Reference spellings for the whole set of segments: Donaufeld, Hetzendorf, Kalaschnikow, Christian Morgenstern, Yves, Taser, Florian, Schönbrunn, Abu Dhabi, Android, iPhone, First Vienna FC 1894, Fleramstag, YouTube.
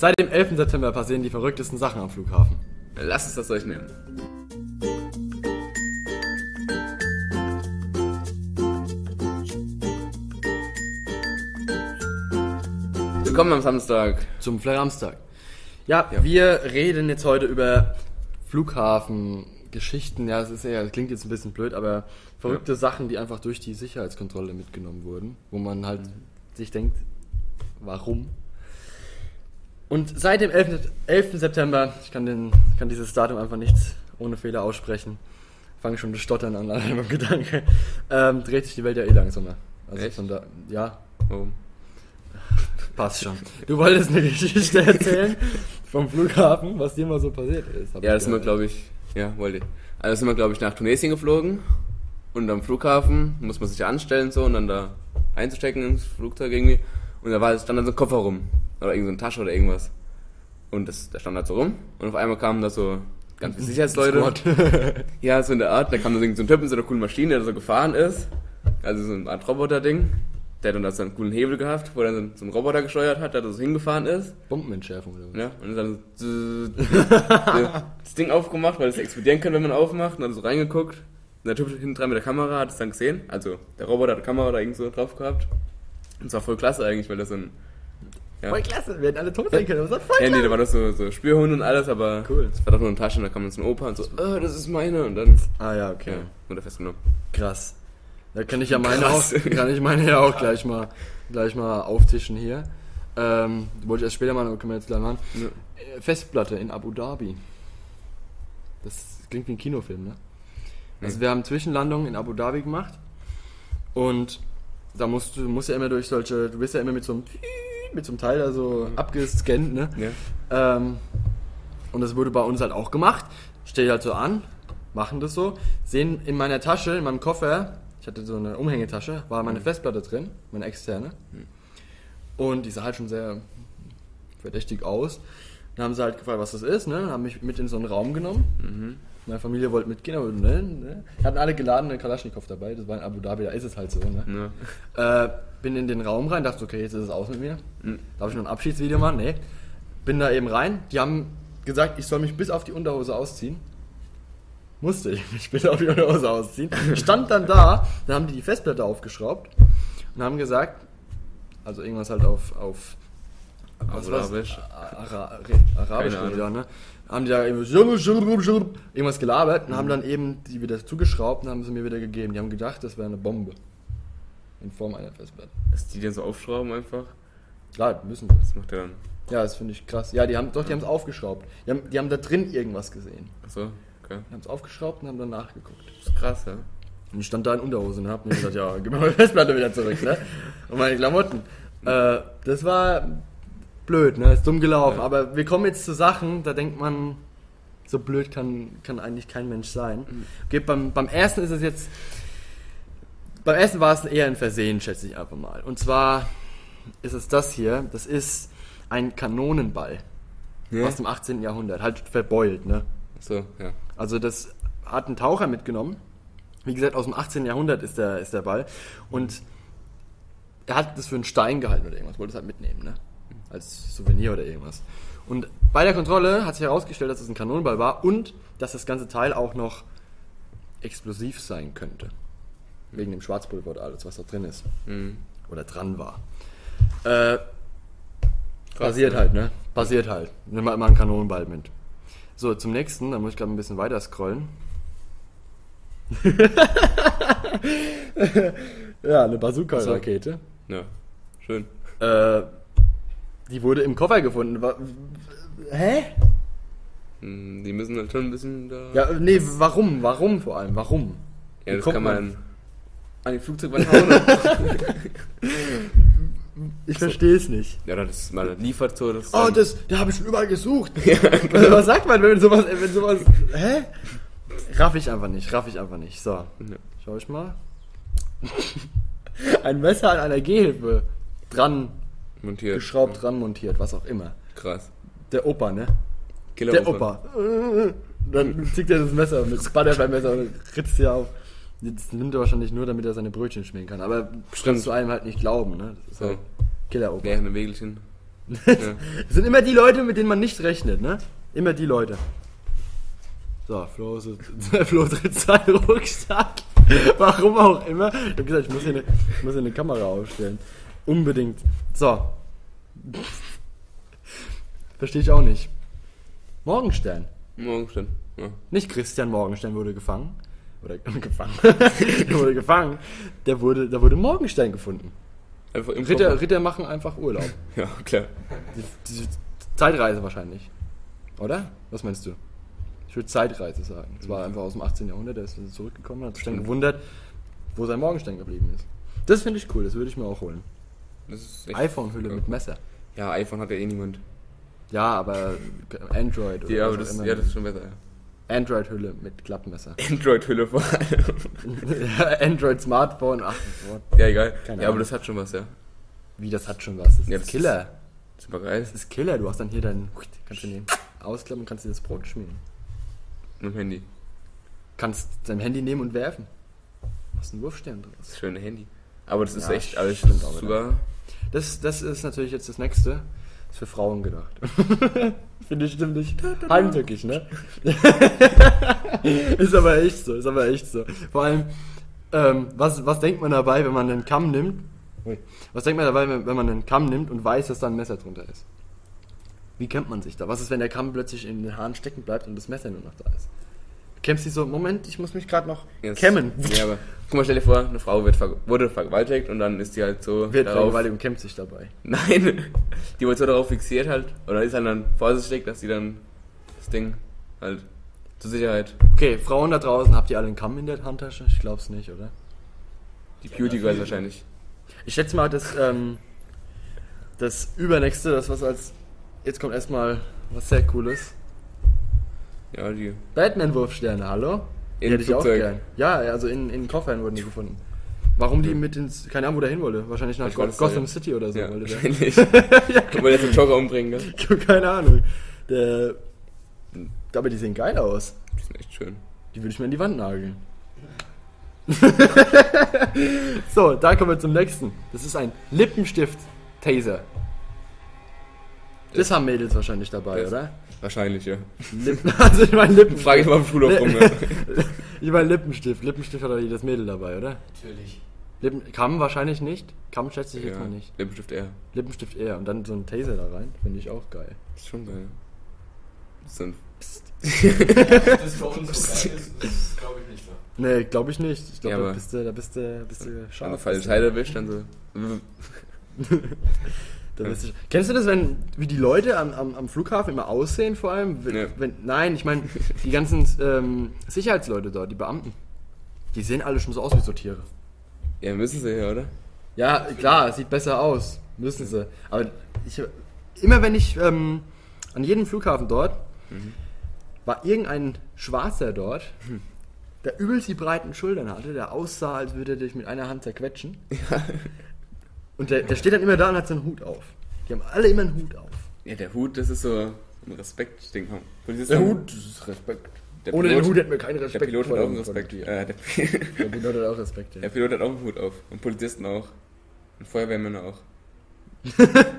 Seit dem 11. September passieren die verrücktesten Sachen am Flughafen. Lasst uns das euch nehmen. Willkommen am Samstag. Zum Fleramstag. Ja, wir reden jetzt heute über Flughafengeschichten. Ja, das klingt jetzt ein bisschen blöd, aber verrückte Sachen, die einfach durch die Sicherheitskontrolle mitgenommen wurden, wo man halt sich denkt, warum? Und seit dem 11. September, ich kann dieses Datum einfach nicht ohne Fehler aussprechen, fange schon das Stottern an, an meinem Gedanke, dreht sich die Welt ja eh langsamer. Also echt? Von da, ja. Oh. Passt schon. Du wolltest eine Geschichte erzählen vom Flughafen, was dir mal so passiert ist. Ja, das sind wir, glaube ich, nach Tunesien geflogen und am Flughafen muss man sich anstellen so und dann da einzustecken ins Flugzeug irgendwie und da stand dann so ein Koffer rum oder irgend so eine Tasche oder irgendwas und da stand halt so rum und auf einmal kamen da so ganz viele Sicherheitsleute. Ja, so in der Art, da kam so ein Typ in so einer coolen Maschine, der so gefahren ist, also so eine Art Roboter-Ding. Der hat dann so einen coolen Hebel gehabt, wo er dann so einen Roboter gesteuert hat, der da so hingefahren ist. Bombenentschärfung oder was? Ja, und dann so das Ding aufgemacht, weil es explodieren kann, wenn man aufmacht. Und dann so reingeguckt. Und der Typ hinten dran mit der Kamera hat es dann gesehen. Also der Roboter hat eine Kamera da irgend so drauf gehabt. Und es war voll klasse eigentlich, weil das so ein... Ja. Voll klasse, wir hätten alle tot sein können, das war voll klasse. Ja, nee, da war doch so Spürhunde und alles, aber cool. Das war doch nur eine Tasche und da kam dann so ein Opa und so, oh, das ist meine. Und dann... Ah ja, okay. Ja, wurde festgenommen. Krass. Da kann ich ja meine auch gleich mal auftischen hier. Wollte ich erst später machen, aber können wir jetzt gleich machen. Ja. Festplatte in Abu Dhabi. Das klingt wie ein Kinofilm, ne? Nee. Also wir haben Zwischenlandungen in Abu Dhabi gemacht und da musst du ja immer durch solche, du wirst ja immer mit so einem Teil da so abgescannt, ne? Ja. Und das wurde bei uns halt auch gemacht. Steht halt so an, machen das so, sehen in meiner Tasche, in meinem Koffer, ich hatte so eine Umhängetasche, war meine Festplatte drin, meine externe. Und die sah halt schon sehr verdächtig aus. Dann haben sie halt gefragt, was das ist, ne? Dann haben mich mit in so einen Raum genommen. Meine Familie wollte mitgehen, aber ne? Hatten alle geladene Kalaschnikow dabei, das war in Abu Dhabi, da ist es halt so, ne? Ja. Bin in den Raum rein, dachte, okay, jetzt ist es aus mit mir. Darf ich noch ein Abschiedsvideo machen? Nee. Bin da eben rein, die haben gesagt, ich soll mich bis auf die Unterhose ausziehen. Musste ich mich bitte auf die Hose ausziehen. Stand dann da, dann haben die Festplatte aufgeschraubt und haben gesagt, also irgendwas halt auf Arabisch. Arabisch wieder, ne? Haben die da irgendwas gelabert und haben dann eben die wieder zugeschraubt und haben sie mir wieder gegeben. Die haben gedacht, das wäre eine Bombe. In Form einer Festplatte. Dass die dann so aufschrauben einfach? Klar, müssen das. Das macht der dann. Ja, das finde ich krass. Ja, die haben es aufgeschraubt. Die haben da drin irgendwas gesehen. Achso. Okay. Haben es aufgeschraubt und haben dann nachgeguckt. Das ist krass, ja. Und ich stand da in Unterhose und hab mir gesagt, ja, gib mir meine Festplatte wieder zurück, ne? Und meine Klamotten. Das war blöd, ne? Ist dumm gelaufen. Ja. Aber wir kommen jetzt zu Sachen, da denkt man, so blöd kann eigentlich kein Mensch sein. Okay, beim ersten ist es jetzt... Beim ersten war es eher ein Versehen, schätze ich einfach mal. Und zwar ist es das hier. Das ist ein Kanonenball aus dem 18. Jahrhundert. Halt verbeult, ne? So, ja. Also das hat ein Taucher mitgenommen. Wie gesagt, aus dem 18. Jahrhundert ist der Ball. Und er hat das für einen Stein gehalten oder irgendwas. Wollte es halt mitnehmen, ne? Als Souvenir oder irgendwas. Und bei der Kontrolle hat sich herausgestellt, dass es ein Kanonenball war und dass das ganze Teil auch noch explosiv sein könnte. Wegen dem Schwarzpulver oder alles, was da drin ist. Oder dran war. Passiert halt, ne? Passiert halt. Nimm mal immer einen Kanonenball mit. So, zum nächsten, da muss ich gerade ein bisschen weiter scrollen. Ja, eine Bazooka-Rakete. Ja, schön. Die wurde im Koffer gefunden. Hä? Die müssen halt schon ein bisschen da... Ja, nee, warum? Warum vor allem? Warum? Ja, das kann man an die Flugzeugwand hauen. Ich verstehe es nicht. Ja, das ist mal liefert so. Das da habe ich schon überall gesucht. Ja, genau. Was sagt man, wenn sowas. Hä? Raff ich einfach nicht. So. Ja. Schau ich mal. Ein Messer an einer Gehhilfe dran montiert. Geschraubt, dran montiert, was auch immer. Krass. Der Opa, ne? Killer-Opa. Dann zieht er das Messer mit Butterfly-Messer und ritzt dir auf. Das nimmt er wahrscheinlich nur, damit er seine Brötchen schmieren kann. Aber kannst du einem halt nicht glauben, ne? Das ist halt Killer-Opa. Während ein Wägelchen. Das sind immer die Leute, mit denen man nicht rechnet, ne? Immer die Leute. So, Flo tritt seinen Rucksack. Warum auch immer. Ich hab gesagt, ich muss hier eine Kamera aufstellen. Unbedingt. So. Verstehe ich auch nicht. Morgenstern. Morgenstern, ja. Nicht Christian Morgenstern wurde gefangen. Der wurde gefangen. Da wurde Morgenstern gefunden. Ritter machen einfach Urlaub. Ja, klar. Die Zeitreise wahrscheinlich. Oder? Was meinst du? Ich würde Zeitreise sagen. Es war einfach aus dem 18. Jahrhundert, der ist zurückgekommen und hat sich dann gewundert, wo sein Morgenstern geblieben ist. Das finde ich cool, das würde ich mir auch holen. iPhone-Hülle mit Messer. Ja, iPhone hat ja eh niemand. Ja, aber Android oder ja, das ist schon besser, ja. Android-Hülle mit Klappmesser. Android-Hülle vor allem. Android-Smartphone, ach, ja, egal. Keine Ahnung. Aber das hat schon was, ja. Wie, das hat schon was? Das ist Killer. Das ist Killer, du hast dann hier deinen... Kannst du nehmen. Ausklappen, kannst dir das Brot schmieren. Mit dem Handy. Kannst dein Handy nehmen und werfen. Machst einen Wurfstern draus. Das schöne Handy. Aber das ist echt... Also stimmt, das, sogar das ist natürlich jetzt das Nächste. Ist für Frauen gedacht. Finde ich ziemlich heimtückisch, ne? Ist aber echt so. Vor allem, was denkt man dabei, wenn man einen Kamm nimmt? Was denkt man dabei, wenn man einen Kamm nimmt und weiß, dass da ein Messer drunter ist? Wie kämmt man sich da? Was ist, wenn der Kamm plötzlich in den Haaren stecken bleibt und das Messer nur noch da ist? Du kämmst dich so, Moment, ich muss mich gerade noch kämmen. Ja, aber guck mal, stell dir vor, eine Frau wurde vergewaltigt und dann ist die halt so... Wird vergewaltigt und kämmt sich dabei. Nein, die wurde so darauf fixiert halt, oder ist halt dann vorsichtig, dass die dann das Ding halt zur Sicherheit... Okay, Frauen da draußen, habt ihr alle einen Kamm in der Handtasche? Ich glaub's nicht, oder? Die Beauty Girls wahrscheinlich. Ich schätze mal, das Übernächste, das was als... Jetzt kommt erstmal was sehr Cooles. Ja, die Batman-Wurfsterne, hallo? Die hätte ich auch gern. Ja, also in Koffern wurden die gefunden. Warum die mit ins... Keine Ahnung, wo der hin wollte. Wahrscheinlich nach Gotham City oder so. Ja, wollte wahrscheinlich. Kann man jetzt den Jogger umbringen, gell? Keine Ahnung. Aber die sehen geil aus. Die sind echt schön. Die würde ich mir in die Wand nageln. So, da kommen wir zum nächsten. Das ist ein Lippenstift-Taser. Das haben Mädels wahrscheinlich dabei, oder? Wahrscheinlich, ja. Also ich meine Lippenstift. Frage ich mal im Schulhof rum. Ich meine Lippenstift. Lippenstift hat doch jedes Mädel dabei, oder? Natürlich. Kamm wahrscheinlich nicht. Kamm schätze ich jetzt mal nicht. Lippenstift eher. Lippenstift eher. Und dann so ein Taser da rein. Finde ich auch geil. Das ist schon geil. Das ist ein Psst. Das ist für uns so geil ist, glaube ich nicht so. Nee, glaube ich nicht. Ich glaube, da bist du scharf. Wenn du falsche Teile erwischt, dann so... Kennst du das, wie die Leute am Flughafen immer aussehen vor allem? Nein, ich meine, die ganzen Sicherheitsleute dort, die Beamten, die sehen alle schon so aus wie so Tiere. Ja, müssen sie ja, oder? Ja, klar, es sieht besser aus, müssen sie. Aber immer wenn ich an jedem Flughafen dort, war irgendein Schwarzer dort, der übelst die breiten Schultern hatte, der aussah, als würde er dich mit einer Hand zerquetschen. Ja. Und der steht dann immer da und hat seinen Hut auf. Die haben alle immer einen Hut auf. Ja, der Hut, das ist so ein Respekt-Ding. Der Hut, das ist Respekt. Ohne den Hut hätten wir keinen Respekt. Der Pilot hat auch einen Respekt. Der Pilot hat auch Respekt, ja. Der Pilot hat auch einen Hut auf. Und Polizisten auch. Und Feuerwehrmänner auch.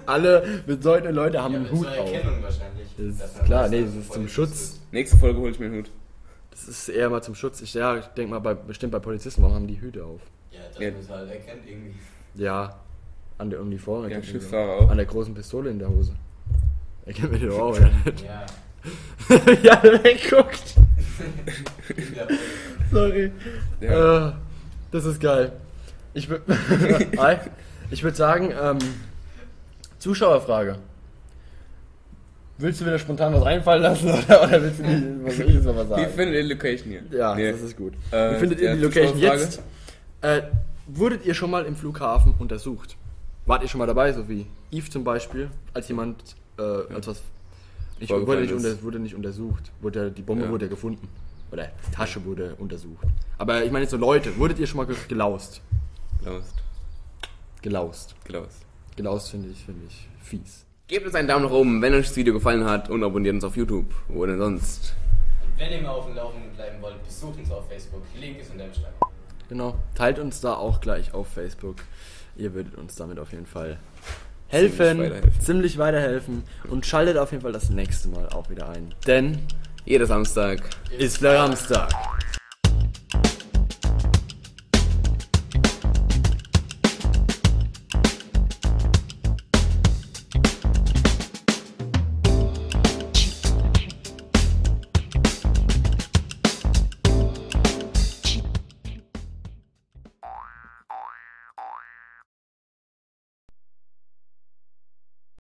Alle bedeutenden Leute haben einen Hut auf. Erkennung wahrscheinlich. Das ist klar, nee, das ist zum Schutz. Nächste Folge hole ich mir einen Hut. Das ist eher mal zum Schutz. Ich denke mal, bestimmt bei Polizisten, warum haben die Hüte auf? Ja, das muss halt erkennt irgendwie. Ja. An der Uniform, ja, an der großen Pistole in der Hose. Er kennt mich doch auch, oder nicht? Ja. Ja, wegguckt. Sorry. Ja. Das ist geil. Ich würde sagen, Zuschauerfrage. Willst du wieder spontan was einfallen lassen, oder willst du nicht was richtiges mal sagen? Wie findet ihr die Location hier? Ja, das ist gut. Wie findet ihr die Location jetzt? Wurdet ihr schon mal im Flughafen untersucht? Wart ihr schon mal dabei, so wie Yves zum Beispiel, als jemand, als was, wurde nicht untersucht, die Bombe wurde gefunden, oder die Tasche wurde untersucht. Aber ich meine jetzt so Leute, wurdet ihr schon mal gelaust? Gelaust finde ich fies. Gebt uns einen Daumen nach oben, wenn euch das Video gefallen hat, und abonniert uns auf YouTube, wo denn sonst. Und wenn ihr mal auf dem Laufenden bleiben wollt, besucht uns auf Facebook, der Link ist in der Beschreibung. Genau, teilt uns da auch gleich auf Facebook. Ihr würdet uns damit auf jeden Fall ziemlich weiterhelfen und schaltet auf jeden Fall das nächste Mal auch wieder ein. Denn jeder Samstag ist Fleramstag.